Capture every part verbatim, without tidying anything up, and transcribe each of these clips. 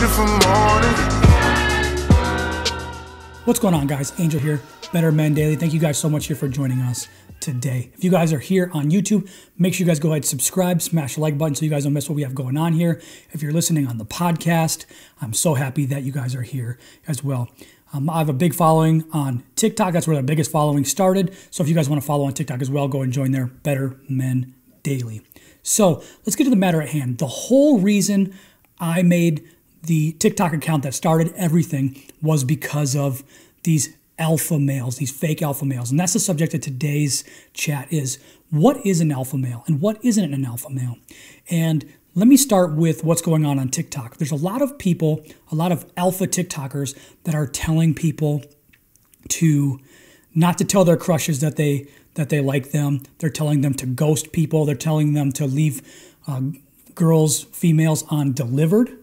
beautiful morning. What's going on, guys? Angel here, Better Men Daily. Thank you guys so much here for joining us today. If you guys are here on YouTube, make sure you guys go ahead and subscribe, smash the like button so you guys don't miss what we have going on here. If you're listening on the podcast, I'm so happy that you guys are here as well. Um, I have a big following on TikTok. That's where the biggest following started. So if you guys want to follow on TikTok as well, go and join their Better Men Daily. So let's get to the matter at hand. The whole reason I made the TikTok account that started everything was because of these alpha males, these fake alpha males. And that's the subject of today's chat is, what is an alpha male and what isn't an alpha male? And let me start with what's going on on TikTok. There's a lot of people, a lot of alpha TikTokers that are telling people to not to tell their crushes that they that they like them. They're telling them to ghost people. They're telling them to leave uh, girls, females on delivered.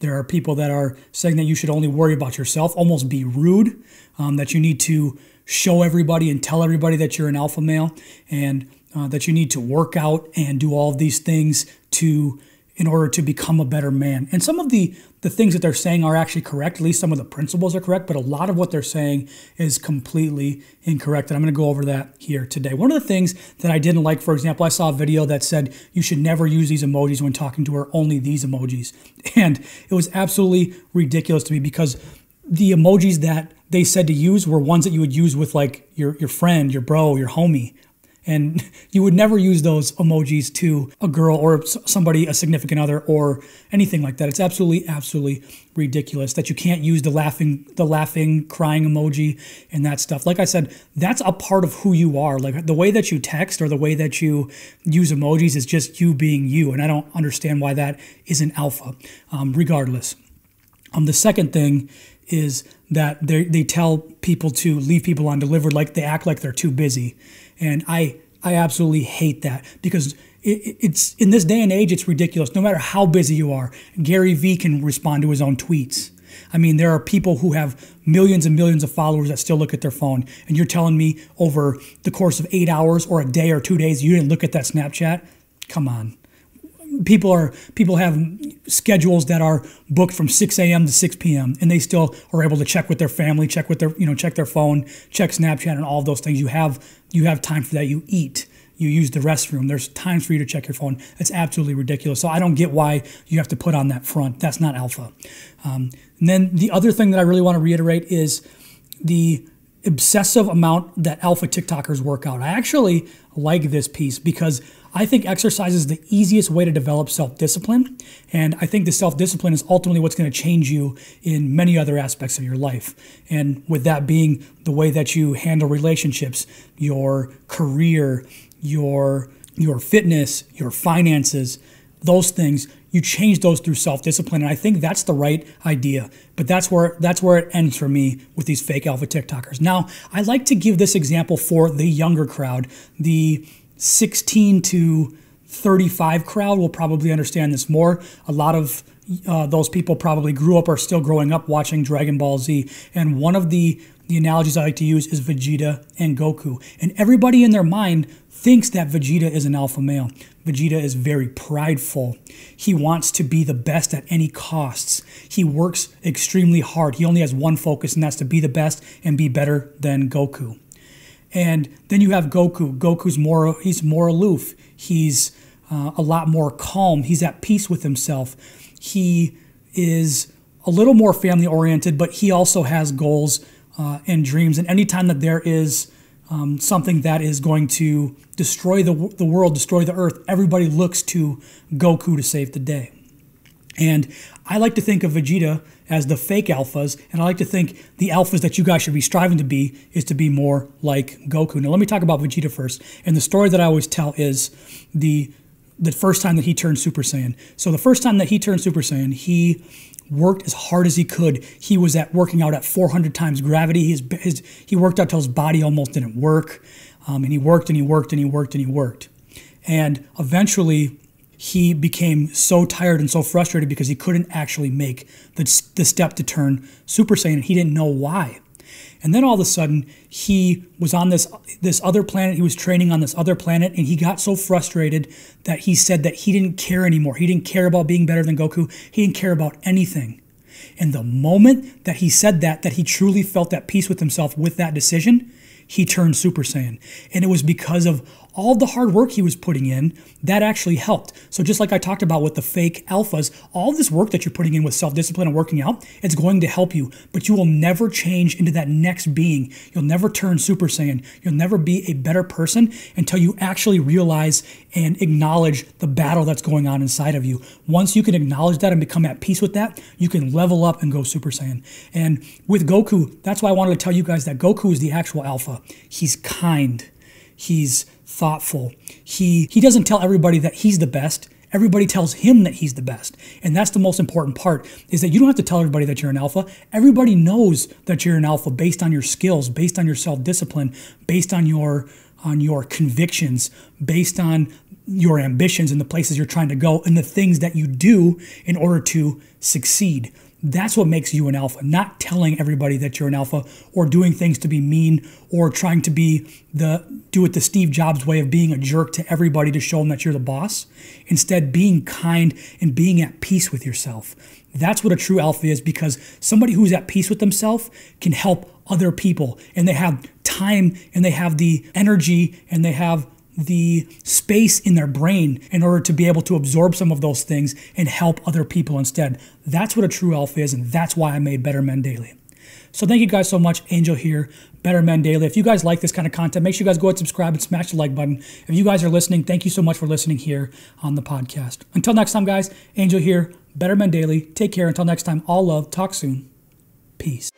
There are people that are saying that you should only worry about yourself, almost be rude, um, that you need to show everybody and tell everybody that you're an alpha male, and uh, that you need to work out and do all of these things to in order to become a better man. And some of the, the things that they're saying are actually correct. At least some of the principles are correct, but a lot of what they're saying is completely incorrect. And I'm gonna go over that here today. One of the things that I didn't like, for example, I saw a video that said, you should never use these emojis when talking to her, only these emojis. And it was absolutely ridiculous to me because the emojis that they said to use were ones that you would use with like your, your friend, your bro, your homie. And you would never use those emojis to a girl or somebody, a significant other or anything like that. It's absolutely, absolutely ridiculous that you can't use the laughing, the laughing, crying emoji and that stuff. Like I said, that's a part of who you are. Like the way that you text or the way that you use emojis is just you being you. And I don't understand why that isn't alpha, um, regardless. Um, the second thing is that they they tell people to leave people on delivered, like they act like they're too busy. And I I absolutely hate that because it, it's in this day and age, it's ridiculous. No matter how busy you are, Gary Vee can respond to his own tweets. I mean, there are people who have millions and millions of followers that still look at their phone. And you're telling me over the course of eight hours or a day or two days, you didn't look at that Snapchat? Come on. People are people have schedules that are booked from six A M to six P M and they still are able to check with their family, check with their you know check their phone, check Snapchat, and all of those things. You have you have time for that. You eat, you use the restroom. There's times for you to check your phone. It's absolutely ridiculous. So I don't get why you have to put on that front. That's not alpha. Um, and then the other thing that I really want to reiterate is the obsessive amount that alpha TikTokers work out. I actually like this piece because I think exercise is the easiest way to develop self-discipline. And I think the self-discipline is ultimately what's going to change you in many other aspects of your life. And with that being the way that you handle relationships, your career, your, your fitness, your finances, those things, you change those through self-discipline. And I think that's the right idea. But that's where that's where it ends for me with these fake alpha TikTokers. Now, I like to give this example for the younger crowd. The sixteen to thirty-five crowd will probably understand this more. A lot of uh, those people probably grew up or still growing up watching Dragon Ball Z. And one of the, the analogies I like to use is Vegeta and Goku. And everybody in their mind thinks that Vegeta is an alpha male. Vegeta is very prideful. He wants to be the best at any costs. He works extremely hard. He only has one focus, and that's to be the best and be better than Goku. And then you have Goku. Goku's more, he's more aloof. He's uh, a lot more calm. He's at peace with himself. He is a little more family-oriented, but he also has goals uh, and dreams. And anytime that there is um, something that is going to destroy the, the world, destroy the earth, everybody looks to Goku to save the day. And I like to think of Vegeta as the fake alphas, and I like to think the alphas that you guys should be striving to be is to be more like Goku. Now, let me talk about Vegeta first. And the story that I always tell is the the first time that he turned Super Saiyan. So the first time that he turned Super Saiyan, he worked as hard as he could. He was at working out at four hundred times gravity. His, his, he worked out till his body almost didn't work. Um, and he worked and he worked and he worked and he worked. And eventually, he became so tired and so frustrated because he couldn't actually make the, the step to turn Super Saiyan, and he didn't know why. And then all of a sudden, he was on this, this other planet, he was training on this other planet, and he got so frustrated that he said that he didn't care anymore. He didn't care about being better than Goku. He didn't care about anything. And the moment that he said that, that he truly felt at peace with himself with that decision, he turned Super Saiyan. And it was because of all the hard work he was putting in that actually helped. So just like I talked about with the fake alphas, all this work that you're putting in with self-discipline and working out, it's going to help you, but you will never change into that next being. You'll never turn Super Saiyan. You'll never be a better person until you actually realize and acknowledge the battle that's going on inside of you. Once you can acknowledge that and become at peace with that, you can level up and go Super Saiyan. And with Goku, that's why I wanted to tell you guys that Goku is the actual alpha. He's kind. He's thoughtful. He he doesn't tell everybody that he's the best. Everybody tells him that he's the best. And that's the most important part, is that you don't have to tell everybody that you're an alpha. Everybody knows that you're an alpha based on your skills, based on your self-discipline, based on your on your convictions, based on your ambitions and the places you're trying to go and the things that you do in order to succeed. That's what makes you an alpha, not telling everybody that you're an alpha or doing things to be mean or trying to be the do it the Steve Jobs way of being a jerk to everybody to show them that you're the boss. Instead, being kind and being at peace with yourself. That's what a true alpha is, because somebody who's at peace with themselves can help other people, and they have time and they have the energy and they have the space in their brain in order to be able to absorb some of those things and help other people instead. That's what a true alpha is, and that's why I made Better Men Daily. So thank you guys so much. Angel here, Better Men Daily. If you guys like this kind of content, make sure you guys go ahead and subscribe and smash the like button. If you guys are listening, thank you so much for listening here on the podcast. Until next time, guys, Angel here, Better Men Daily. Take care. Until next time, all love. Talk soon. Peace.